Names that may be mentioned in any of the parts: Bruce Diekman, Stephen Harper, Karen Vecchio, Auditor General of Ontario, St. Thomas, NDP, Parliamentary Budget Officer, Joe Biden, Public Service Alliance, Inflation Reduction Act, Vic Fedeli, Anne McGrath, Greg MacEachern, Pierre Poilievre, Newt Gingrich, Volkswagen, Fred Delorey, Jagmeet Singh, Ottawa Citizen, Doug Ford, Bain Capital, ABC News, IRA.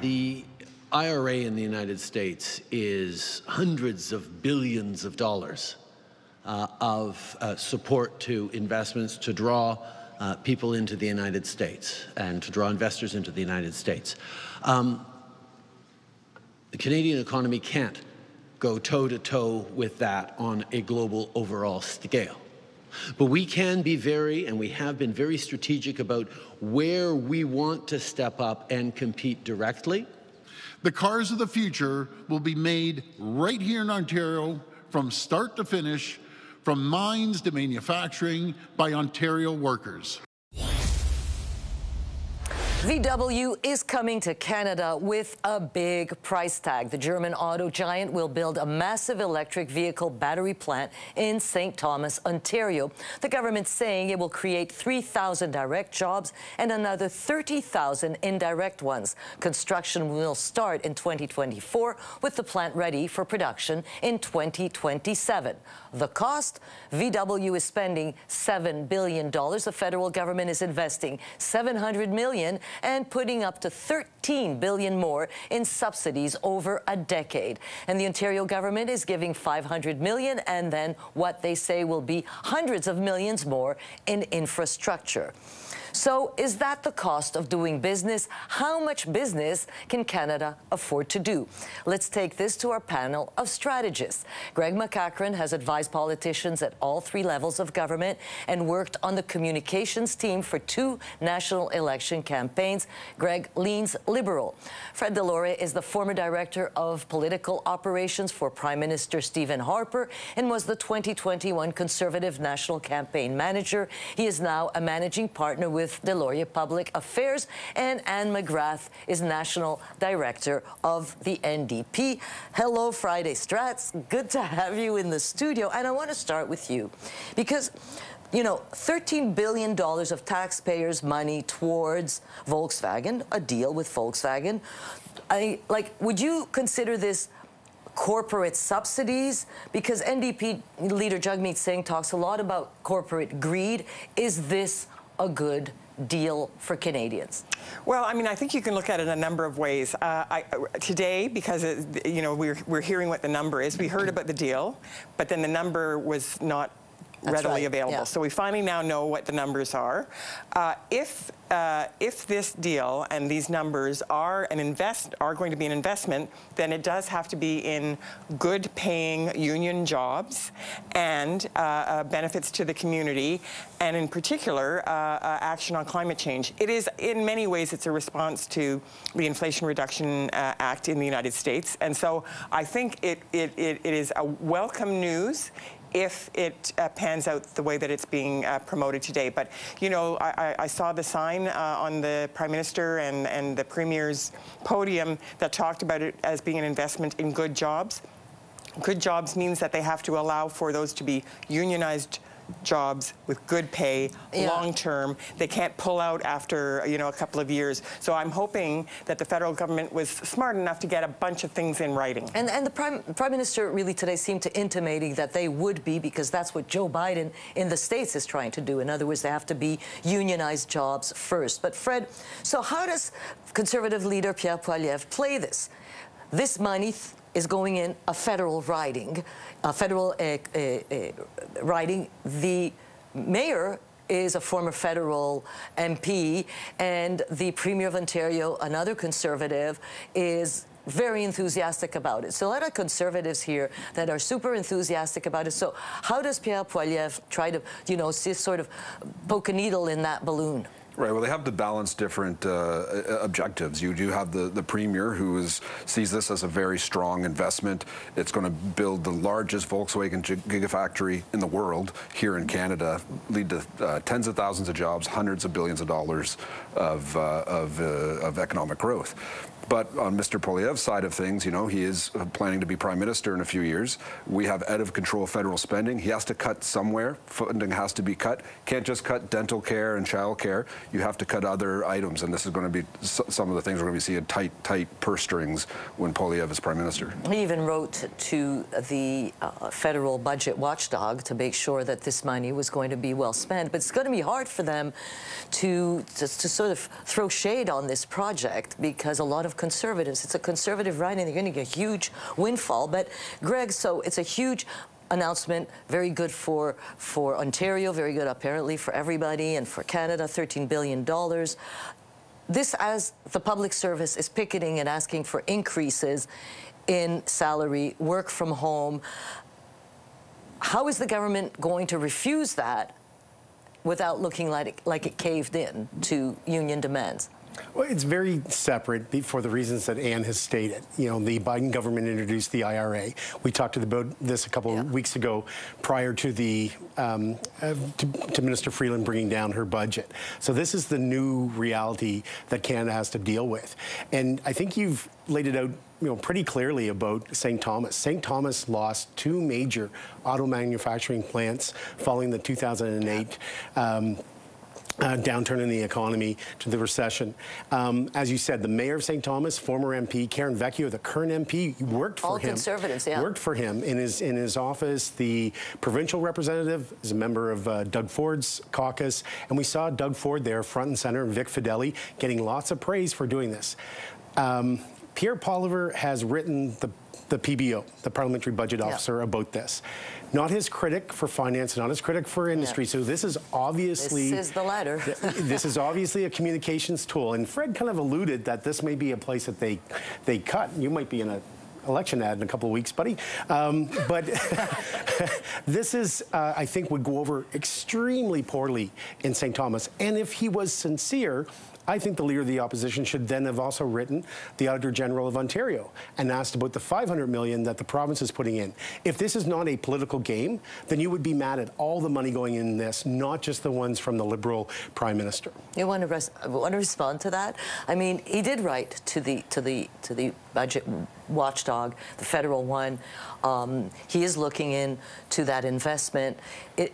The IRA in the United States is hundreds of billions of dollars of support to investments to draw people into the United States and to draw investors into the United States. The Canadian economy can't go toe-to-toe with that on a global overall scale. But we can be very, and we have been very strategic about where we want to step up and compete directly. The cars of the future will be made right here in Ontario from start to finish, from mines to manufacturing, by Ontario workers. VW is coming to Canada with a big price tag. The German auto giant will build a massive electric vehicle battery plant in St. Thomas, Ontario. The government's saying it will create 3,000 direct jobs and another 30,000 indirect ones. Construction will start in 2024, with the plant ready for production in 2027. The cost? VW is spending $7 billion. The federal government is investing $700 million. And putting up to $13 billion more in subsidies over a decade. And the Ontario government is giving $500 million and then what they say will be hundreds of millions more in infrastructure. So is that the cost of doing business? How much business can Canada afford to do? Let's take this to our panel of strategists. Greg MacEachern has advised politicians at all three levels of government and worked on the communications team for two national election campaigns. Greg leans Liberal. Fred Delorey is the former director of political operations for Prime Minister Stephen Harper and was the 2021 Conservative National Campaign Manager. He is now a managing partner with Delorey Public Affairs, and Anne McGrath is National Director of the NDP. Hello, Friday Strats. Good to have you in the studio. And I want to start with you because, you know, $13 billion of taxpayers' money towards Volkswagen, a deal with Volkswagen. Would you consider this corporate subsidies? Because NDP leader Jagmeet Singh talks a lot about corporate greed. Is this a good deal for Canadians? Well, I mean, I think you can look at it a number of ways. Today, because, you know, we're hearing what the number is. We heard about the deal, but then the number was not readily available. Yeah. So we finally now know what the numbers are. If this deal and these numbers are going to be an investment, then it does have to be in good-paying union jobs and benefits to the community, and in particular, action on climate change. It is, in many ways, it's a response to the Inflation Reduction Act in the United States, and so I think it is a welcome news if it pans out the way that it's being promoted today. But, you know, I saw the sign on the Prime Minister and the Premier's podium that talked about it as being an investment in good jobs. Good jobs means that they have to allow for those to be unionized jobs with good pay, yeah, long term. They can't pull out after, you know, a couple of years. So I'm hoping that the federal government was smart enough to get a bunch of things in writing. And the Prime Minister really today seemed to intimating that they would be, because that's what Joe Biden in the States is trying to do. In other words, they have to be unionized jobs first. But Fred, so how does Conservative leader Pierre Poilievre play this? This money is going in a federal riding. The mayor is a former federal MP, and the Premier of Ontario, another Conservative, is very enthusiastic about it. So a lot of Conservatives here that are super enthusiastic about it. So how does Pierre Poilievre try to, you know, sort of poke a needle in that balloon? Right, well, they have to balance different objectives. You do have the Premier, who sees this as a very strong investment. It's going to build the largest Volkswagen gigafactory in the world here in Canada, lead to tens of thousands of jobs, hundreds of billions of dollars of economic growth. But on Mr. Poilievre's side of things, you know, he is planning to be Prime Minister in a few years. We have out-of-control federal spending. He has to cut somewhere. Funding has to be cut. Can't just cut dental care and child care. You have to cut other items, and this is going to be some of the things we're going to be seeing tight purse strings when Poilievre is Prime Minister. He even wrote to the federal budget watchdog to make sure that this money was going to be well spent. But it's going to be hard for them to sort of throw shade on this project, because a lot of conservatives. It's a conservative riding. They're going to get a huge windfall. But, Greg, so it's a huge announcement, very good for Ontario, very good apparently for everybody, and for Canada, $13 billion. This, as the public service is picketing and asking for increases in salary, work from home, how is the government going to refuse that without looking like it caved in to union demands? Well, it's very separate for the reasons that Anne has stated. You know, the Biden government introduced the IRA. We talked about this a couple of weeks ago prior to the to Minister Freeland bringing down her budget. So this is the new reality that Canada has to deal with. And I think you've laid it out, you know, pretty clearly about St. Thomas. St. Thomas lost two major auto manufacturing plants following the 2008 downturn in the economy to the recession. As you said, the mayor of St. Thomas, former MP, Karen Vecchio, the current MP, worked for him. All conservatives, yeah. Worked for him in his office. The provincial representative is a member of Doug Ford's caucus, and we saw Doug Ford there front and center, and Vic Fedeli getting lots of praise for doing this. Pierre Poilievre has written the PBO, the Parliamentary Budget Officer, about this. Not his critic for finance, not his critic for industry. So this is obviously... This is the latter. This is obviously a communications tool. And Fred kind of alluded that this may be a place that they cut. You might be in a election ad in a couple of weeks, buddy. But this is, I think, would go over extremely poorly in St. Thomas. And if he was sincere, I think the Leader of the Opposition should then have also written the Auditor General of Ontario and asked about the $500 million that the province is putting in. If this is not a political game, then you would be mad at all the money going in this, not just the ones from the Liberal Prime Minister. You want to respond to that? I mean, he did write to the budget watchdog, the federal one. He is looking into that investment,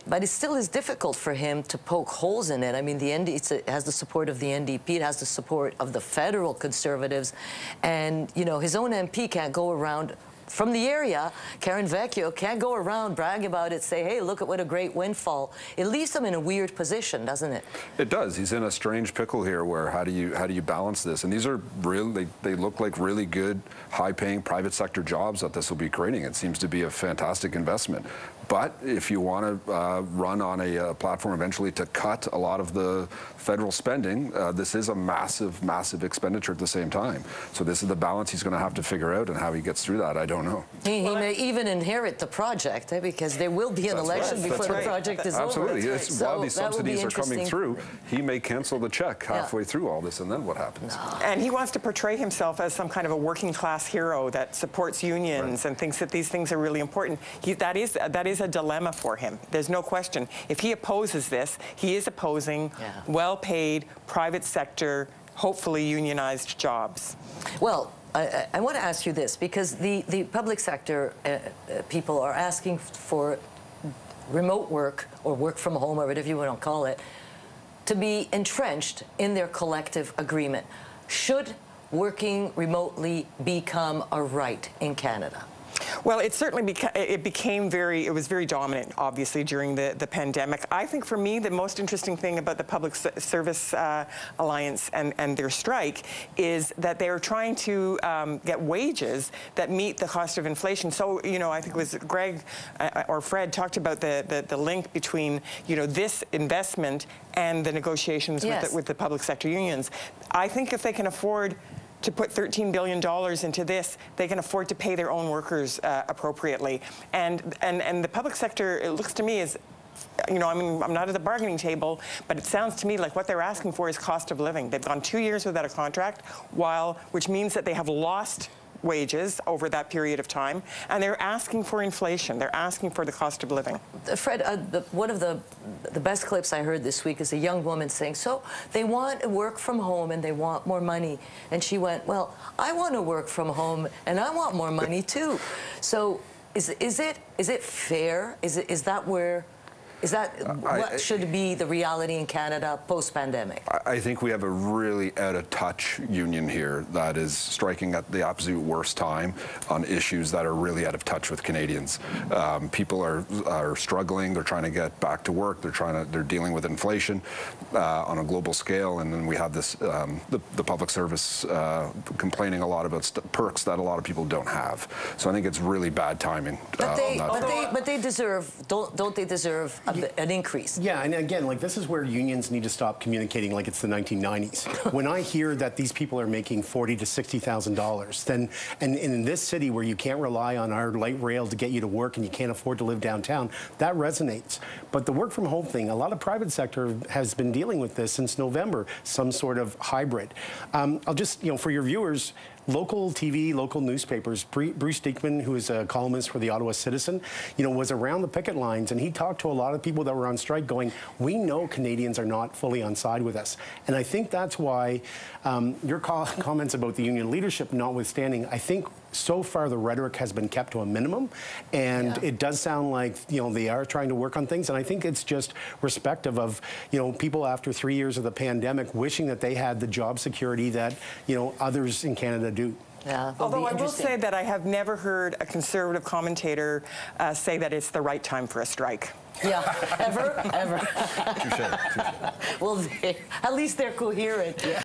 but it still is difficult for him to poke holes in it. I mean, it has the support of the NDP, it has the support of the federal Conservatives, and, you know, his own MP can't go around from the area, Karen Vecchio, can't go around, brag about it, say, hey, look at what a great windfall. It leaves him in a weird position, doesn't it? It does. He's in a strange pickle here where how do you balance this? And these are real, they look like really good, high-paying private sector jobs that this will be creating. It seems to be a fantastic investment. But if you want to run on a platform eventually to cut a lot of the federal spending, this is a massive, massive expenditure at the same time. So this is the balance he's going to have to figure out, and how he gets through that, I don't know. He may even inherit the project, because there will be an election before the project is over. Absolutely. While these subsidies are coming through, he may cancel the check halfway through all this, and then what happens? No. And he wants to portray himself as some kind of a working-class hero that supports unions and thinks that these things are really important. That is a dilemma for him. There's no question. If he opposes this, he is opposing well-paid, private sector, hopefully unionized jobs. Well, I want to ask you this, because the public sector people are asking for remote work, or work from home, or whatever you want to call it, to be entrenched in their collective agreement. Should working remotely become a right in Canada? Well, it certainly it was very dominant, obviously, during the pandemic. I think, for me, the most interesting thing about the Public Service Alliance and their strike is that they are trying to get wages that meet the cost of inflation. So, you know, I think it was Greg or Fred talked about the link between, you know, this investment and the negotiations with the public sector unions. I think if they can afford to put $13 billion into this, they can afford to pay their own workers appropriately. And the public sector, it looks to me, is, you know, I mean, I'm not at the bargaining table, but it sounds to me like what they're asking for is cost of living. They've gone 2 years without a contract, which means that they have lost wages over that period of time, and they're asking for inflation. They're asking for the cost of living. Fred, one of the best clips I heard this week is a young woman saying, so they want work from home and they want more money. And she went, well, I want to work from home and I want more money too. So is it fair? Is that where Is that what should be the reality in Canada post-pandemic? I think we have a really out-of-touch union here that is striking at the absolute worst time on issues that are really out of touch with Canadians. People are struggling. They're trying to get back to work. They're dealing with inflation on a global scale, and then we have this the public service complaining a lot about perks that a lot of people don't have. So I think it's really bad timing. But they deserve. Don't they deserve an increase? Yeah, and again, like, this is where unions need to stop communicating like it's the 1990s. When I hear that these people are making $40,000 to $60,000, then, and in this city where you can't rely on our light rail to get you to work and you can't afford to live downtown, that resonates. But the work from home thing, a lot of private sector has been dealing with this since November, some sort of hybrid. I'll just, you know, for your viewers, local TV, local newspapers, Bruce Diekman, who is a columnist for the Ottawa Citizen, you know, was around the picket lines, and he talked to a lot of people that were on strike going, we know Canadians are not fully on side with us. And I think that's why your comments about the union leadership notwithstanding, I think so far the rhetoric has been kept to a minimum, and it does sound like, you know, they are trying to work on things. And I think it's just respective of, you know, people after 3 years of the pandemic wishing that they had the job security that, you know, others in Canada do. Yeah, although I will say that I have never heard a conservative commentator say that it's the right time for a strike. Yeah, ever, ever. Touché, touché. Well, at least they're coherent. Yeah.